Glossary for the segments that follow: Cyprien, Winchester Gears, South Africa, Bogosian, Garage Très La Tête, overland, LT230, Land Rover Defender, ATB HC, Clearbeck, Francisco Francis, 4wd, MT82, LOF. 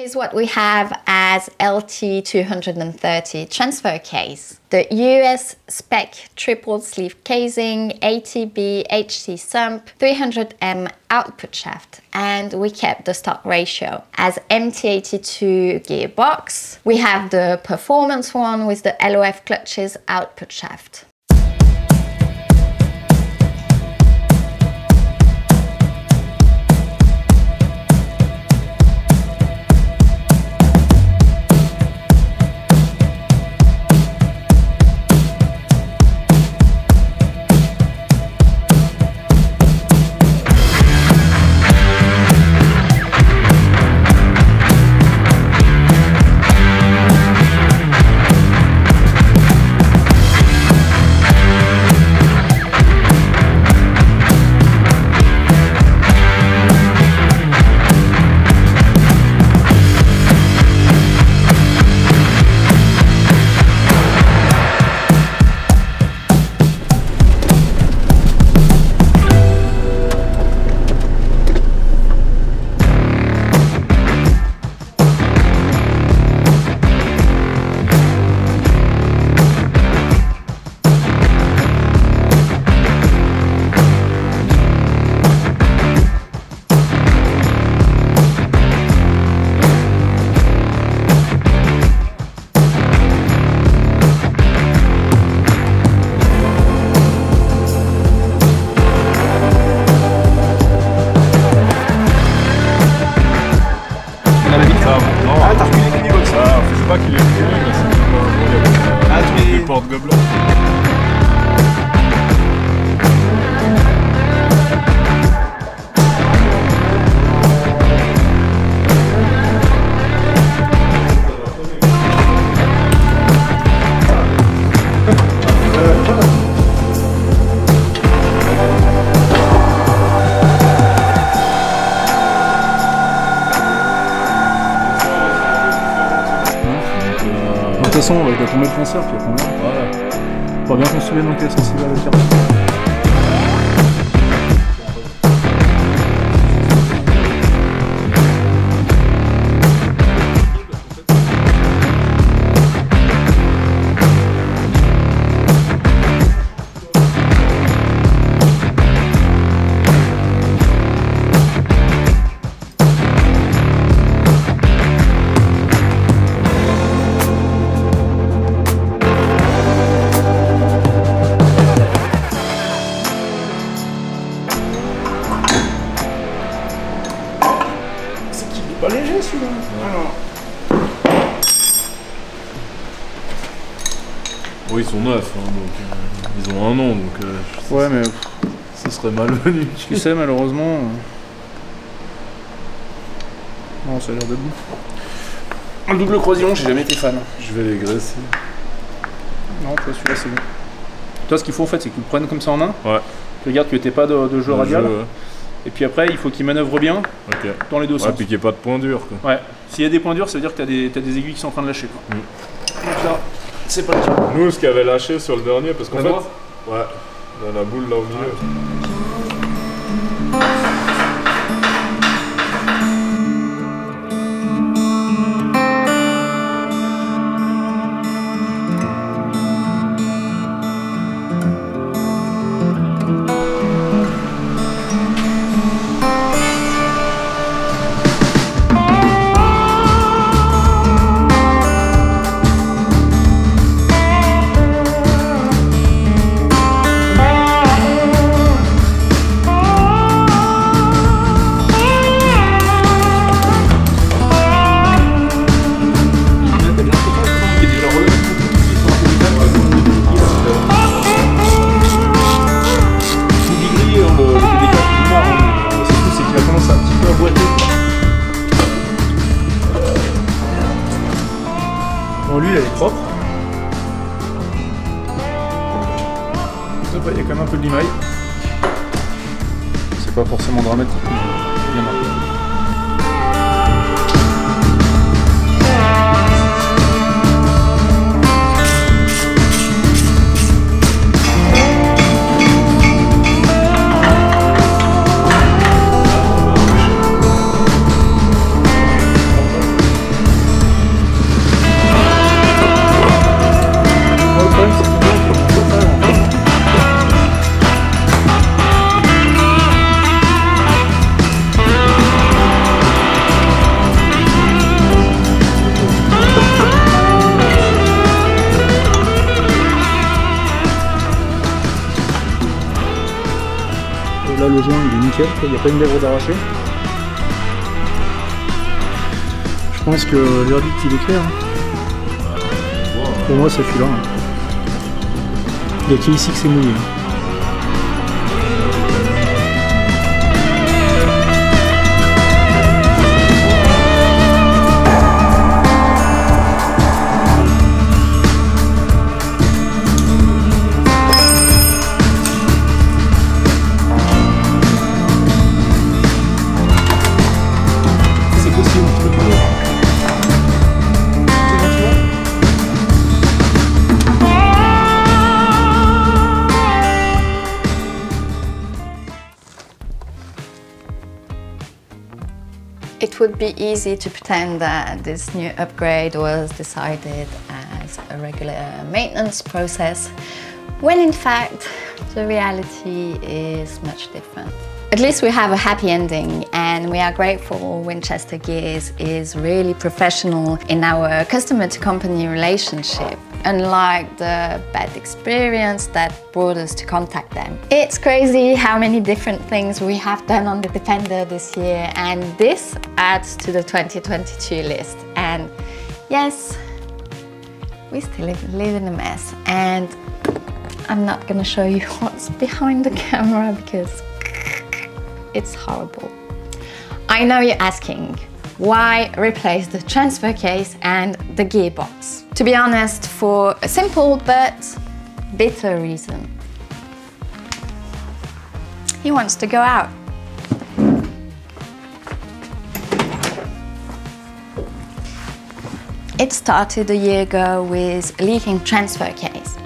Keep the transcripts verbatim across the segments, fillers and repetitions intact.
Here's what we have as L T two thirty transfer case. The U S spec triple sleeve casing, A T B H C sump, three hundred millimeter output shaft, and we kept the stock ratio as M T eighty-two gearbox. We have the performance one with the L O F clutches output shaft. De toute façon, je dois tomber le fonceur, puis après, voilà. Pas bien qu'on se souvienne dans quel sens il va le faire. Pas léger celui-là. Alors. Oui, ils sont neufs, hein, donc euh, ils ont un an, donc. Euh, je, ouais, ça, mais ça serait malvenu. Tu sais, malheureusement. Euh... Non, ça a l'air de bon. Un double croisillon, j'ai jamais été fan. Je vais les graisser. Non, toi, celui-là, c'est bon. Toi, ce qu'il faut en fait, c'est que tu le prennes comme ça en main. Ouais. Tu regardes que t'es pas de, de jeu radial. Jeu, ouais. Et puis après, il faut qu'il manœuvre bien okay. Dans les deux ouais, sens. Et puis qu'il n'y ait pas de point dur. Quoi. Ouais. S'il y a des points durs, ça veut dire que tu as des, t'as des aiguilles qui sont en train de lâcher. Quoi. Mm. Donc là, c'est pas le cas. Nous, ce qu'il avait lâché sur le dernier, parce qu'en fait, ouais, on a la boule là au milieu. Ouais. Lui, elle est propre. Il y a quand même un peu de limaille. C'est pas forcément dramatique, mais bien marqué. alusion, il est nickel, il n'y a pas une lèvre d'arraché. Je pense que le verdict il est clair. Pour moi c'est celui-là. Il n'y a qu'ici que c'est mouillé. It would be easy to pretend that this new upgrade was decided as a regular maintenance process, when in fact the reality is much different. At least we have a happy ending, and we are grateful Winchester Gears is really professional in our customer-to-company relationship, unlike the bad experience that brought us to contact them. It's crazy how many different things we have done on the Defender this year, and this adds to the twenty twenty-two list. And yes, we still live, live in a mess, and I'm not going to show you what's behind the camera because it's horrible. I know you're asking, why replace the transfer case and the gearbox? To be honest, for a simple but bitter reason. He wants to go out. It started a year ago with a leaking transfer case.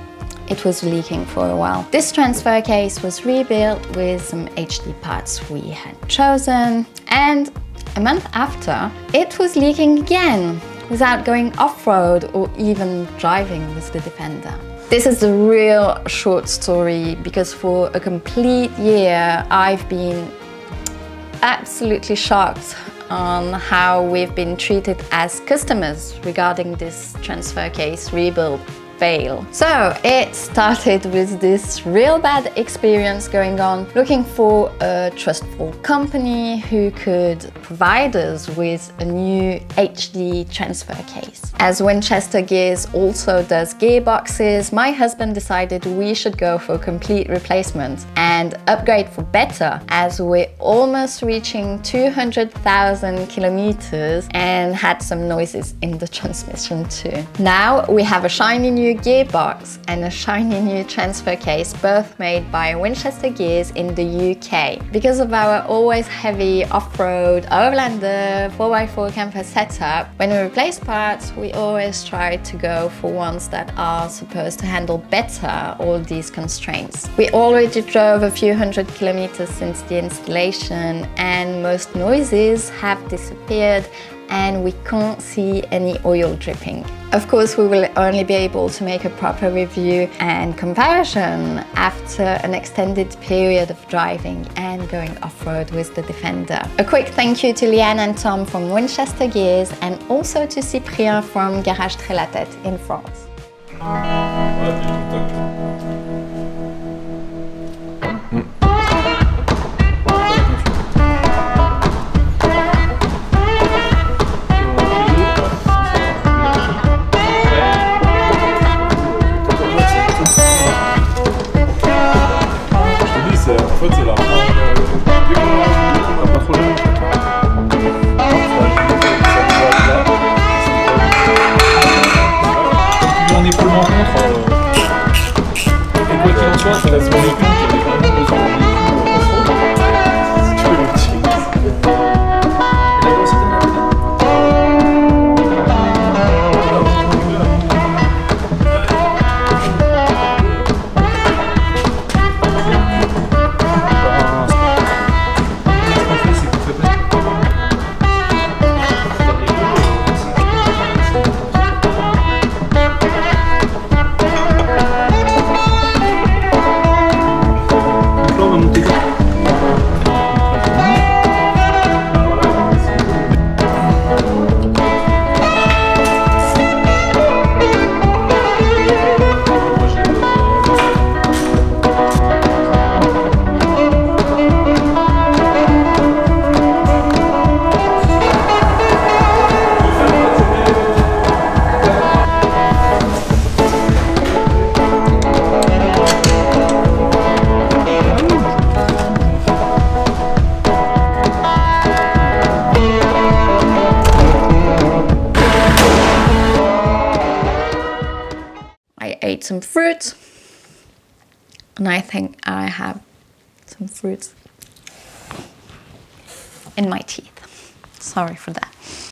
It was leaking for a while. This transfer case was rebuilt with some H D parts we had chosen, and a month after, it was leaking again, without going off-road or even driving with the Defender. This is the real short story, because for a complete year, I've been absolutely shocked on how we've been treated as customers regarding this transfer case rebuild fail. So it started with this real bad experience going on, looking for a trustful company who could provide us with a new H D transfer case. As Winchester Gears also does gearboxes, my husband decided we should go for a complete replacement and upgrade for better, as we're almost reaching two hundred thousand kilometers and had some noises in the transmission too. Now we have a shiny new gearbox and a shiny new transfer case, both made by Winchester Gears in the U K. Because of our always heavy off-road Overlander four by four camper setup, when we replace parts we always try to go for ones that are supposed to handle better all these constraints. We already drove a few hundred kilometers since the installation, and most noises have disappeared and we can't see any oil dripping. Of course, we will only be able to make a proper review and comparison after an extended period of driving and going off-road with the Defender. A quick thank you to Leanne and Tom from Winchester Gears, and also to Cyprien from Garage Très La Tête in France. eat some fruit. And I think I have some fruits in my teeth. Sorry for that.